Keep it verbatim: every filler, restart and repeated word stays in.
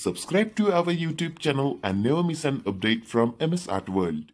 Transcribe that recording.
Subscribe to our YouTube channel and never miss an update from M S Artworld.